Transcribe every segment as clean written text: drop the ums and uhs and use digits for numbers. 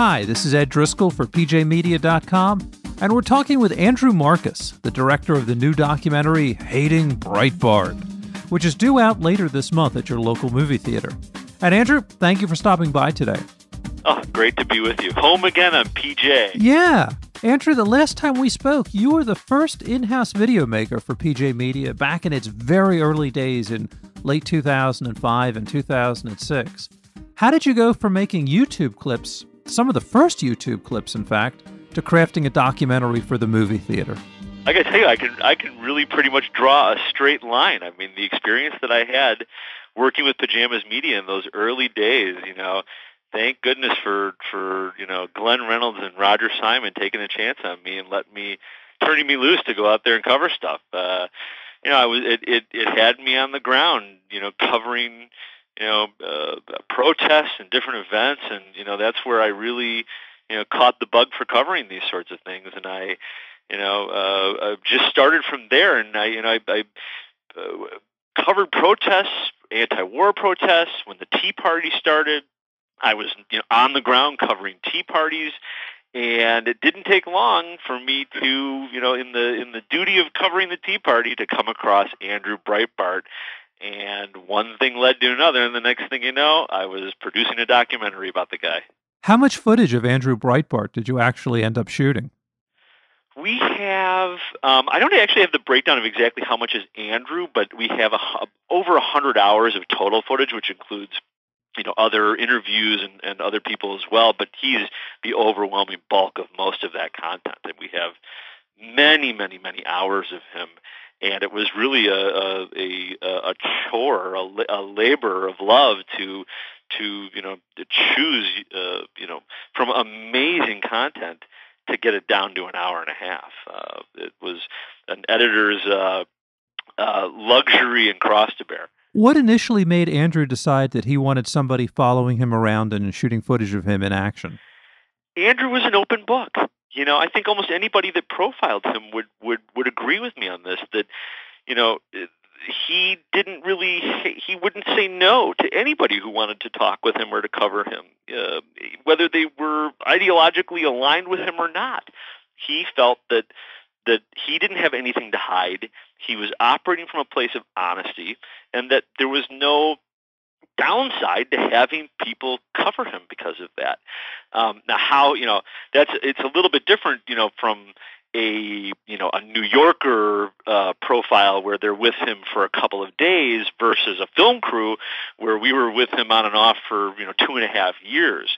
Hi, this is Ed Driscoll for PJMedia.com, and we're talking with Andrew Marcus, the director of the new documentary Hating Breitbart, which is due out later this month at your local movie theater. And Andrew, thank you for stopping by today. Oh, great to be with you. Home again on PJ. Yeah. Andrew, the last time we spoke, you were the first in-house video maker for PJ Media back in its very early days in late 2005 and 2006. How did you go from making YouTube clips, some of the first YouTube clips, in fact, to crafting a documentary for the movie theater? I gotta tell you, I can really pretty much draw a straight line. I mean, the experience that I had working with Pajamas Media in those early days, you know, thank goodness for Glenn Reynolds and Roger Simon taking a chance on me and turning me loose to go out there and cover stuff. It had me on the ground, covering, protests and different events, and that's where I really, caught the bug for covering these sorts of things, and I just started from there, and I covered protests, anti-war protests when the Tea Party started. I was on the ground covering tea parties, and it didn't take long for me to, in the duty of covering the Tea Party, to come across Andrew Breitbart, and one thing led to another, and the next thing you know, I was producing a documentary about the guy. How much footage of Andrew Breitbart did you actually end up shooting? We have, I don't actually have the breakdown of exactly how much is Andrew, but we have over 100 hours of total footage, which includes other interviews and other people as well, but he's the overwhelming bulk of most of that content. And we have many, many, many hours of him, and it was really a chore, a labor of love to choose, from amazing content to get it down to an hour and a half. It was an editor's luxury and cross to bear. What initially made Andrew decide that he wanted somebody following him around and shooting footage of him in action? Andrew was an open book. I think almost anybody that profiled him would agree with me on this, that, he didn't really, he wouldn't say no to anybody who wanted to talk with him or to cover him, whether they were ideologically aligned with him or not. He felt that he didn't have anything to hide. He was operating from a place of honesty, and that there was no downside to having people cover him because of that. Now, how, it's a little bit different, from a New Yorker profile where they're with him for a couple of days versus a film crew where we were with him on and off for, 2.5 years.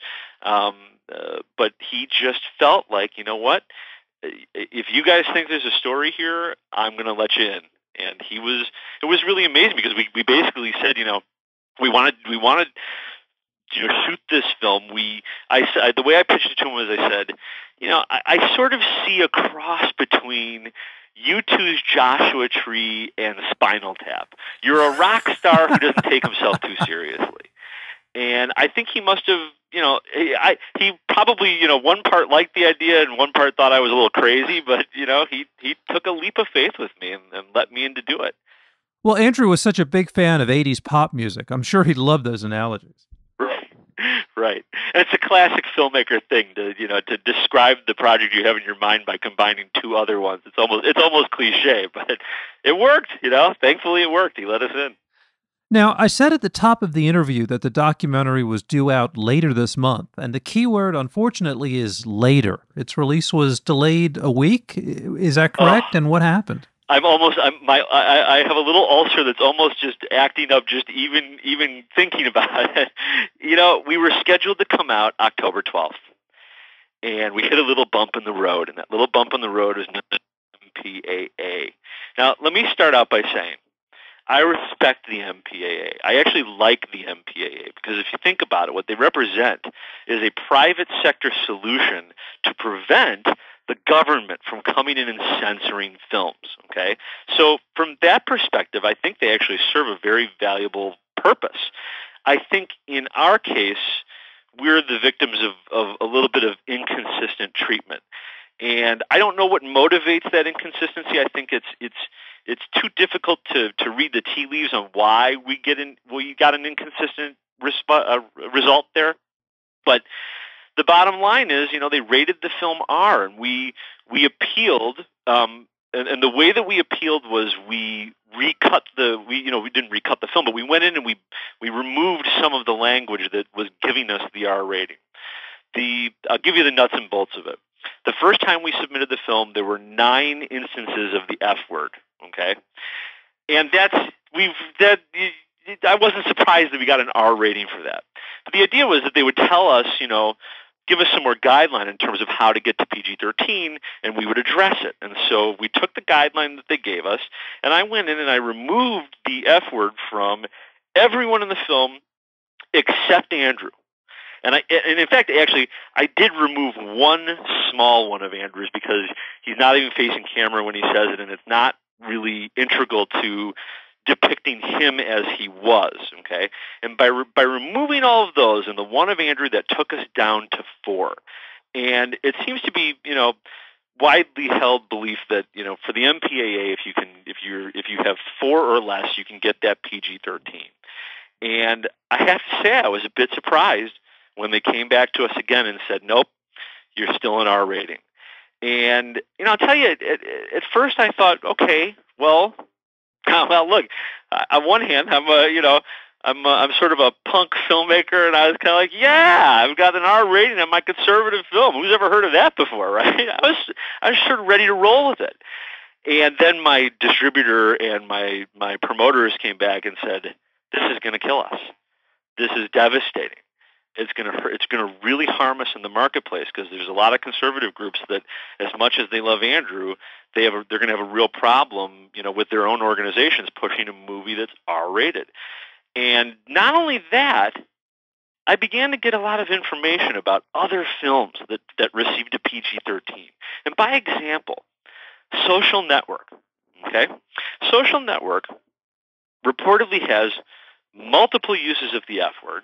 But he just felt like, you know what? If you guys think there's a story here, I'm going to let you in. And it was really amazing, because we basically said, we wanted to shoot this film. The way I pitched it to him was, I said, I sort of see a cross between U2's Joshua Tree and Spinal Tap. You're a rock star who doesn't take himself too seriously. And I think he must have, he probably, one part liked the idea and one part thought I was a little crazy, but, he took a leap of faith with me and let me in to do it. Well, Andrew was such a big fan of 80s pop music. I'm sure he'd love those analogies. Right. And it's a classic filmmaker thing to, to describe the project you have in your mind by combining two other ones. It's almost cliche, but it worked, Thankfully it worked. He let us in. Now, I said at the top of the interview that the documentary was due out later this month, and the key word, unfortunately, is later. Its release was delayed a week. Is that correct? And what happened? I have a little ulcer that's almost just acting up just even thinking about it. We were scheduled to come out October 12th, and we hit a little bump in the road, and that little bump in the road is known as MPAA. Now, let me start out by saying, I respect the MPAA. I actually like the MPAA, because if you think about it, what they represent is a private sector solution to prevent the government from coming in and censoring films, okay? So from that perspective, I think they actually serve a very valuable purpose. I think in our case, we're the victims of a little bit of inconsistent treatment. And I don't know what motivates that inconsistency. I think it's too difficult to read the tea leaves on why we got an inconsistent result there. But the bottom line is, you know, they rated the film R, and we appealed, and the way that we appealed was we recut the, we didn't recut the film, but we went in and we removed some of the language that was giving us the R rating. I'll give you the nuts and bolts of it. The first time we submitted the film, there were 9 instances of the F word. Okay, and I wasn't surprised that we got an R rating for that. But the idea was that they would tell us, you know, give us some more guideline in terms of how to get to PG-13, and we would address it. And so we took the guideline that they gave us, and I went in and I removed the F word from everyone in the film except Andrew. And in fact, actually, I did remove one small one of Andrew's because he's not even facing camera when he says it, and it's not really integral to depicting him as he was, okay? And by removing all of those and the one of Andrew, that took us down to 4. And it seems to be, you know, widely held belief that, you know, for the MPAA, if you have 4 or less, you can get that PG-13. And I have to say, I was a bit surprised when they came back to us again and said, nope, you're still an R rating. And, you know, I'll tell you, at first I thought, okay, well, look, on one hand, I'm sort of a punk filmmaker, and I was kind of like, yeah, I've got an R rating on my conservative film. Who's ever heard of that before, right? I was sort of ready to roll with it. And then my distributor and my promoters came back and said, this is going to kill us. This is devastating. It's going to really harm us in the marketplace because there's a lot of conservative groups that, as much as they love Andrew, they're going to have a real problem, you know, with their own organizations pushing a movie that's R-rated. And not only that, I began to get a lot of information about other films that received a PG-13. And by example, Social Network, okay? Social Network reportedly has multiple uses of the F word.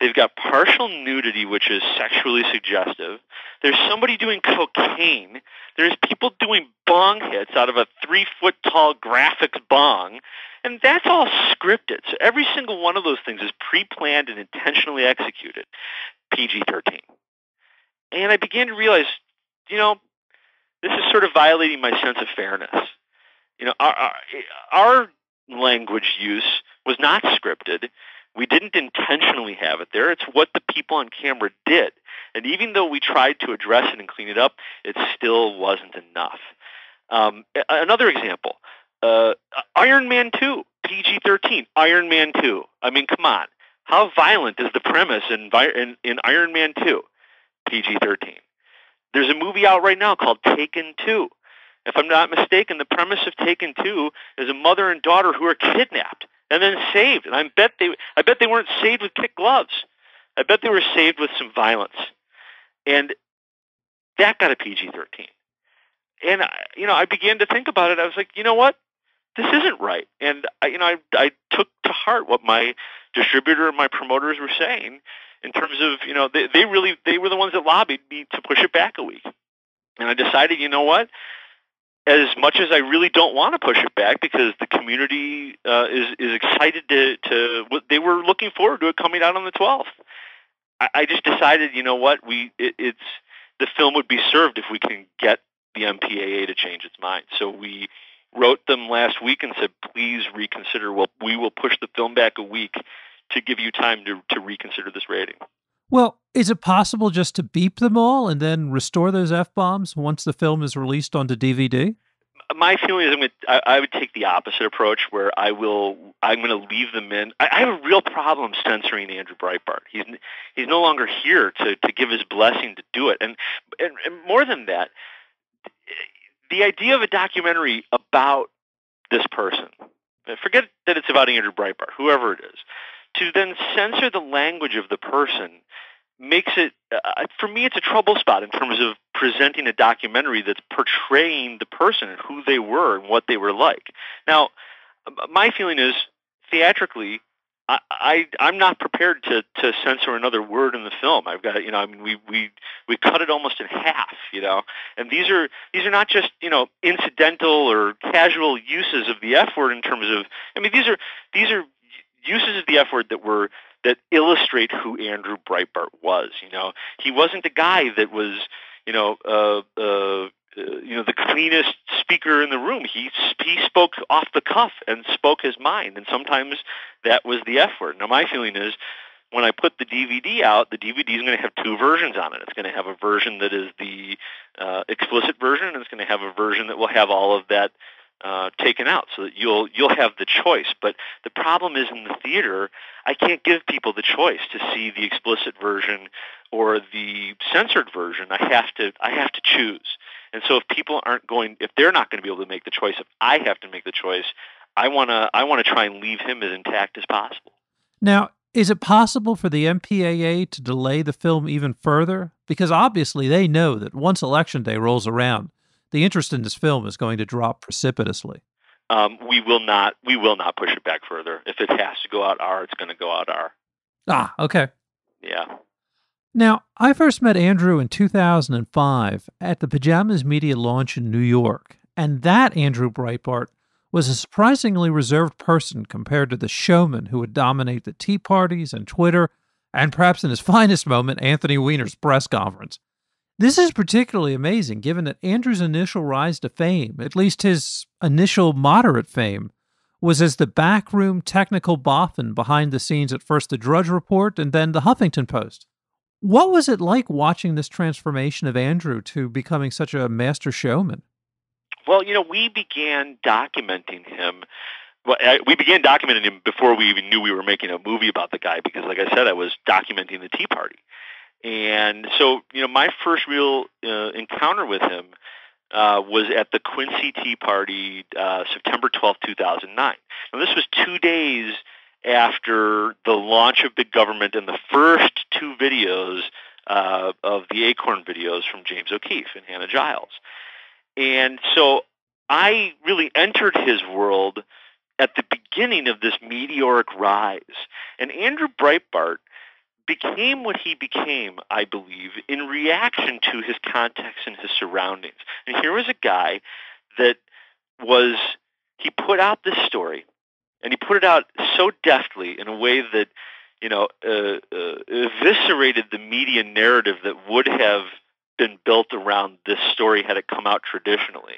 They've got partial nudity, which is sexually suggestive. There's somebody doing cocaine. There's people doing bong hits out of a 3-foot-tall graphics bong. And that's all scripted. So every single one of those things is pre-planned and intentionally executed. PG-13. And I began to realize, you know, this is sort of violating my sense of fairness. You know, our language use was not scripted. We didn't intentionally have it there. It's what the people on camera did. And even though we tried to address it and clean it up, it still wasn't enough. Another example, Iron Man 2, PG-13, Iron Man 2. I mean, come on. How violent is the premise in Iron Man 2, PG-13? There's a movie out right now called Taken 2. If I'm not mistaken, the premise of Taken 2 is a mother and daughter who are kidnapped and then saved. And I bet they weren't saved with kid gloves. I bet they were saved with some violence. And that got a PG-13. And, you know, I began to think about it. I was like, you know what? This isn't right. And, I took to heart what my distributor and my promoters were saying in terms of, you know, they were the ones that lobbied me to push it back a week. And I decided, you know what? As much as I really don't want to push it back because the community is excited they were looking forward to it coming out on the 12th. I just decided, you know what, the film would be served if we can get the MPAA to change its mind. So we wrote them last week and said, please reconsider. We will push the film back a week to give you time to reconsider this rating. Well, is it possible just to beep them all and then restore those F-bombs once the film is released onto DVD? My feeling is I would take the opposite approach where I'm going to leave them in. I have a real problem censoring Andrew Breitbart. He's no longer here to give his blessing to do it. And more than that, the idea of a documentary about this person, forget that it's about Andrew Breitbart, whoever it is, to then censor the language of the person makes it, for me, it's a trouble spot in terms of presenting a documentary that's portraying the person and who they were and what they were like. Now, my feeling is, theatrically, I'm not prepared to censor another word in the film. I've got, you know, I mean, we cut it almost in half, you know, and these are not just, you know, incidental or casual uses of the F word in terms of, I mean, these are uses of the F word that were that illustrate who Andrew Breitbart was. You know, he wasn't a guy that was, the cleanest speaker in the room. He spoke off the cuff and spoke his mind, and sometimes that was the F word. Now, my feeling is, when I put the DVD out, the DVD is going to have two versions on it. It's going to have a version that is the explicit version, and it's going to have a version that will have all of that taken out, so that you'll have the choice. But the problem is, in the theater, I can't give people the choice to see the explicit version or the censored version. I have to choose. And so if people aren't going, if they're not going to be able to make the choice, if I have to make the choice, I want to try and leave him as intact as possible. Now, is it possible for the MPAA to delay the film even further? Because obviously they know that once Election Day rolls around, the interest in this film is going to drop precipitously. We will not push it back further. If it has to go out R, it's going to go out R. Ah, okay. Yeah. Now, I first met Andrew in 2005 at the Pajamas Media launch in New York, and that Andrew Breitbart was a surprisingly reserved person compared to the showman who would dominate the tea parties and Twitter, and perhaps in his finest moment, Anthony Weiner's press conference. This is particularly amazing given that Andrew's initial rise to fame, at least his initial moderate fame, was as the backroom technical boffin behind the scenes at first the Drudge Report and then the Huffington Post. What was it like watching this transformation of Andrew to becoming such a master showman? Well, you know, we began documenting him. Well, we began documenting him before we even knew we were making a movie about the guy, because, like I said, I was documenting the Tea Party. And so, you know, my first real encounter with him was at the Quincy Tea Party, September 12, 2009. Now, this was 2 days after the launch of Big Government and the first two videos of the Acorn videos from James O'Keefe and Hannah Giles. And so I really entered his world at the beginning of this meteoric rise. And Andrew Breitbart became what he became, I believe, in reaction to his context and his surroundings. And here was a guy that was, he put out this story, and he put it out so deftly in a way that, you know, eviscerated the media narrative that would have been built around this story had it come out traditionally,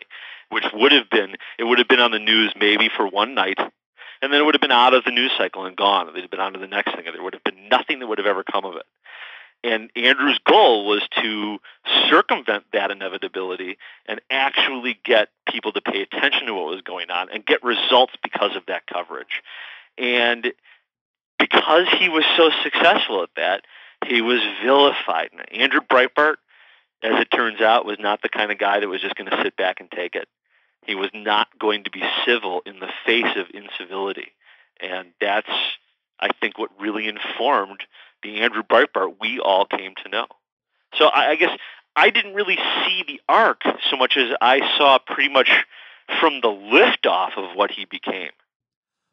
which would have been, it would have been on the news maybe for one night, and then it would have been out of the news cycle and gone. They'd have been on to the next thing, and there would have been nothing that would have ever come of it. And Andrew's goal was to circumvent that inevitability and actually get people to pay attention to what was going on and get results because of that coverage. And because he was so successful at that, he was vilified. And Andrew Breitbart, as it turns out, was not the kind of guy that was just going to sit back and take it. He was not going to be civil in the face of incivility. And that's, I think, what really informed the Andrew Breitbart we all came to know. So I guess I didn't really see the arc so much as I saw pretty much from the liftoff of what he became.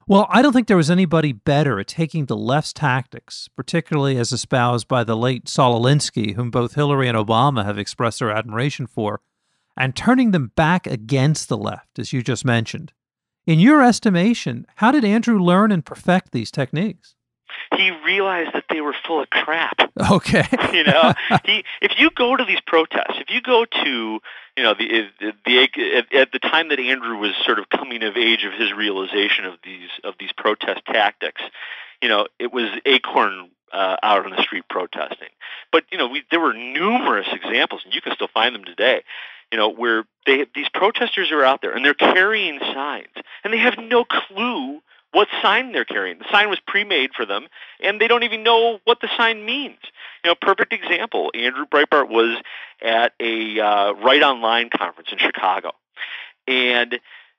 Well, I don't think there was anybody better at taking the left's tactics, particularly as espoused by the late Saul Alinsky, whom both Hillary and Obama have expressed their admiration for, and turning them back against the left, as you just mentioned. In your estimation, how did Andrew learn and perfect these techniques? He realized that they were full of crap. Okay. You know, if you go to these protests, if you go to, you know, at the time that Andrew was sort of coming of age of his realization of these protest tactics, you know, it was Acorn out on the street protesting. But, you know, there were numerous examples, and you can still find them today, you know, where these protesters are out there and they're carrying signs, and they have no clue what sign they're carrying. The sign was pre-made for them, and they don't even know what the sign means. You know, perfect example, Andrew Breitbart was at a Right Online conference in Chicago, and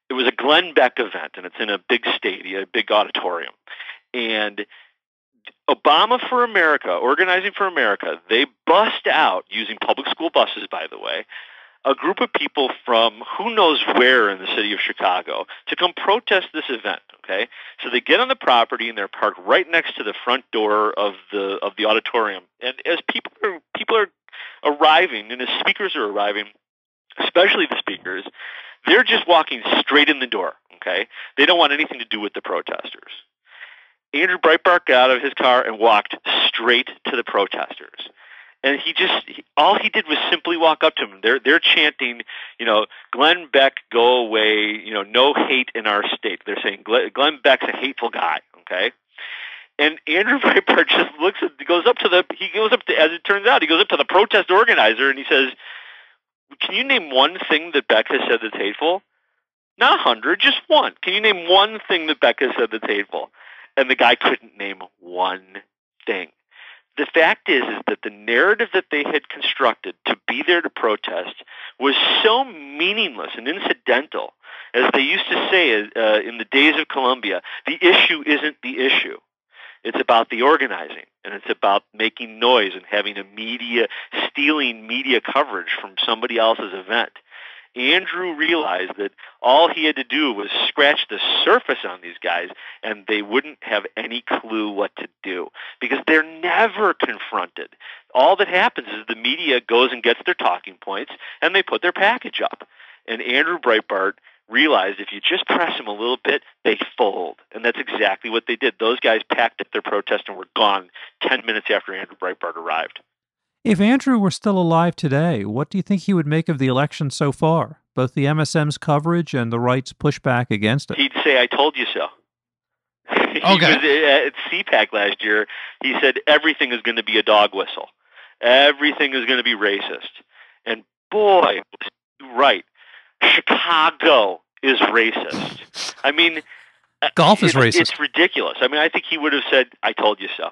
it was a Glenn Beck event, and it's in a big stadium, a big auditorium. And Obama for America, Organizing for America, they bust out, using public school buses, by the way, a group of people from who knows where in the city of Chicago to come protest this event, okay? So they get on the property, and they're parked right next to the front door of the auditorium. And as people are arriving, and as speakers are arriving, especially the speakers, they're just walking straight in the door, okay? They don't want anything to do with the protesters. Andrew Breitbart got out of his car and walked straight to the protesters. And he just, all he did was simply walk up to them. They're chanting, you know, Glenn Beck, go away, you know, no hate in our state. They're saying Glenn Beck's a hateful guy, okay? And Andrew Breitbart just looks at, as it turns out, he goes up to the protest organizer and he says, can you name one thing that Beck has said that's hateful? Not 100, just one. Can you name one thing that Beck has said that's hateful? And the guy couldn't name one thing. The fact is that the narrative that they had constructed to be there to protest was so meaningless and incidental. As they used to say in the days of Columbia, the issue isn't the issue. It's about the organizing, and it's about making noise and having a media, stealing media coverage from somebody else's event. Andrew realized that all he had to do was scratch the surface on these guys, and they wouldn't have any clue what to do because they're never confronted. All that happens is the media goes and gets their talking points, and they put their package up. And Andrew Breitbart realized if you just press them a little bit, they fold. And that's exactly what they did. Those guys packed up their protest and were gone 10 minutes after Andrew Breitbart arrived. If Andrew were still alive today, what do you think he would make of the election so far, both the MSM's coverage and the right's pushback against it? He'd say, I told you so. Okay. He was at CPAC last year. He said, everything is going to be a dog whistle. Everything is going to be racist. And boy, was he right. Chicago is racist. I mean, golf is racist. It's ridiculous. I mean, I think he would have said, I told you so.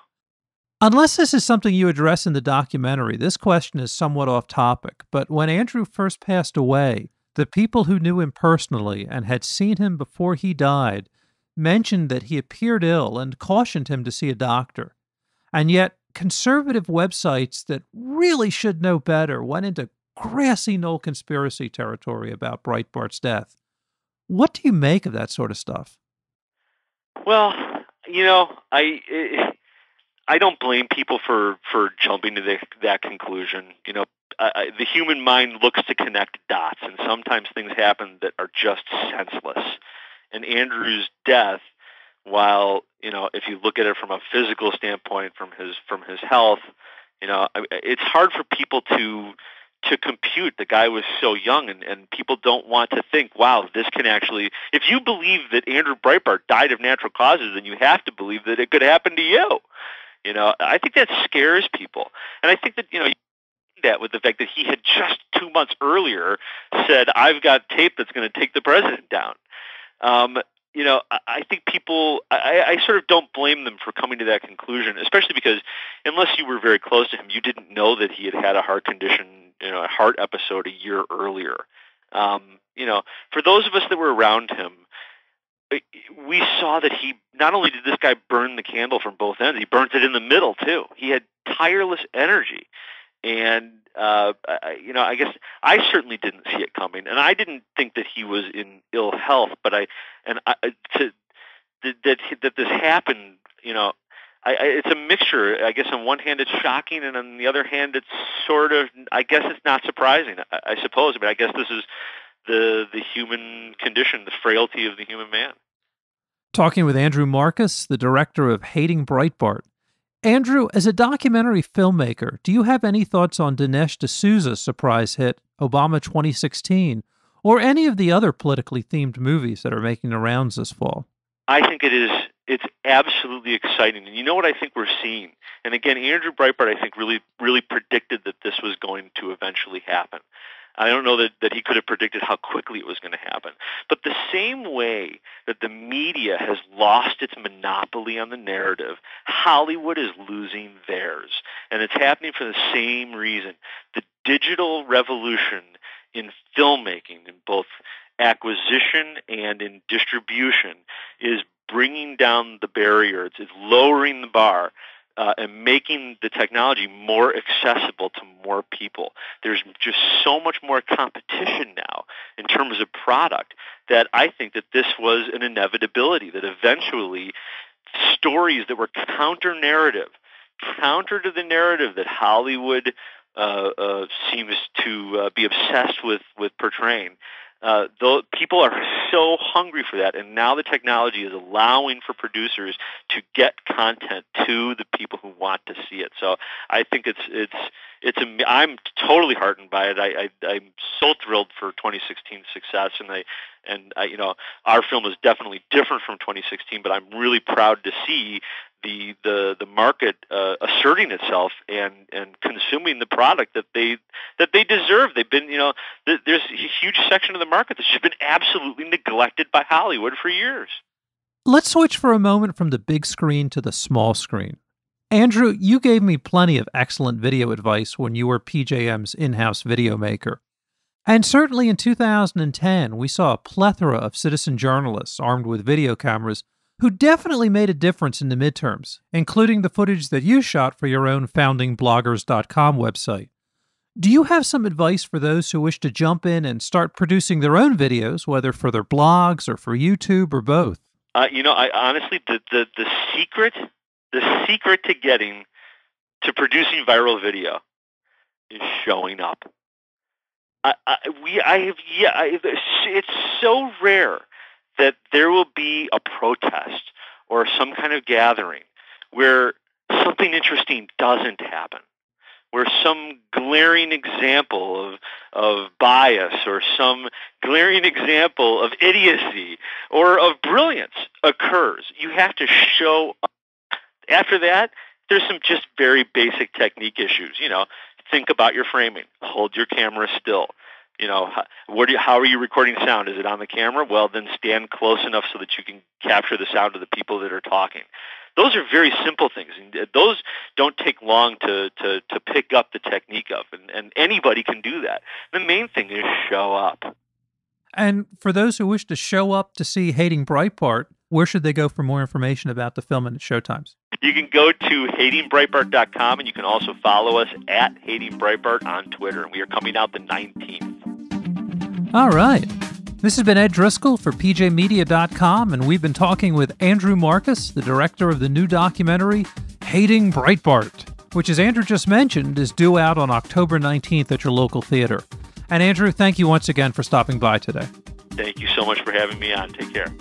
Unless this is something you address in the documentary, this question is somewhat off topic, but when Andrew first passed away, the people who knew him personally and had seen him before he died mentioned that he appeared ill and cautioned him to see a doctor. And yet, conservative websites that really should know better went into grassy knoll conspiracy territory about Breitbart's death. What do you make of that sort of stuff? Well, you know, I don't blame people for jumping to that conclusion. You know, the human mind looks to connect dots, and sometimes things happen that are just senseless. And Andrew's death, while, you know, if you look at it from a physical standpoint, from his health, you know, it's hard for people to compute. The guy was so young, and people don't want to think, wow, this can actually, if you believe that Andrew Breitbart died of natural causes, then you have to believe that it could happen to you. You know, I think that scares people. And I think that, you know, that with the fact that he had just 2 months earlier said, I've got tape that's going to take the president down. You know, I think people, I sort of don't blame them for coming to that conclusion, especially because unless you were very close to him, you didn't know that he had had a heart condition, you know, a heart episode a year earlier. You know, for those of us that were around him, we saw that he, not only did this guy burn the candle from both ends, he burnt it in the middle too. He had tireless energy. And, you know, I guess I certainly didn't see it coming, and I didn't think that he was in ill health, but that this happened, you know, it's a mixture. I guess on one hand it's shocking, and on the other hand it's sort of, I guess it's not surprising, I suppose. I mean, I guess this is the human condition, the frailty of the human man. Talking with Andrew Marcus, the director of Hating Breitbart. Andrew, as a documentary filmmaker, do you have any thoughts on Dinesh D'Souza's surprise hit, Obama 2016, or any of the other politically themed movies that are making the rounds this fall? I think it's absolutely exciting. And you know what I think we're seeing? And again, Andrew Breitbart, I think, really predicted that this was going to eventually happen. I don't know that he could have predicted how quickly it was going to happen. But the same way that the media has lost its monopoly on the narrative, Hollywood is losing theirs. And it's happening for the same reason. The digital revolution in filmmaking, in both acquisition and in distribution, is bringing down the barriers. It's lowering the bar. And making the technology more accessible to more people. There's just so much more competition now in terms of product that I think that this was an inevitability, that eventually stories that were counter-narrative, counter to the narrative that Hollywood seems to be obsessed with portraying, People are so hungry for that, and now the technology is allowing for producers to get content to the people who want to see it. So I think I'm totally heartened by it. I'm so thrilled for 2016's success, and you know, our film is definitely different from 2016, but I'm really proud to see the market asserting itself and consuming the product that they deserve. They've been, you know, there's a huge section of the market that's just been absolutely neglected by Hollywood for years. Let's switch for a moment from the big screen to the small screen. Andrew, you gave me plenty of excellent video advice when you were PJM's in-house video maker. And certainly in 2010, we saw a plethora of citizen journalists armed with video cameras who definitely made a difference in the midterms, including the footage that you shot for your own foundingbloggers.com website. Do you have some advice for those who wish to jump in and start producing their own videos, whether for their blogs or for YouTube or both? You know, I honestly, the secret to getting to producing viral video is showing up. It's so rare that there will be a protest or some kind of gathering where something interesting doesn't happen, where some glaring example of bias or some glaring example of idiocy or of brilliance occurs. You have to show up. After that, there's some just very basic technique issues. You know, think about your framing. Hold your camera still. You know, how are you recording sound? Is it on the camera? Well, then stand close enough so that you can capture the sound of the people that are talking. Those are very simple things, and those don't take long to pick up the technique of, and anybody can do that. The main thing is show up. And for those who wish to show up to see Hating Breitbart, where should they go for more information about the film and its showtimes? You can go to hatingbreitbart.com, and you can also follow us at Hating Breitbart on Twitter, and we are coming out the 19th. All right. This has been Ed Driscoll for PJMedia.com, and we've been talking with Andrew Marcus, the director of the new documentary, Hating Breitbart, which, as Andrew just mentioned, is due out on October 19th at your local theater. And Andrew, thank you once again for stopping by today. Thank you so much for having me on. Take care.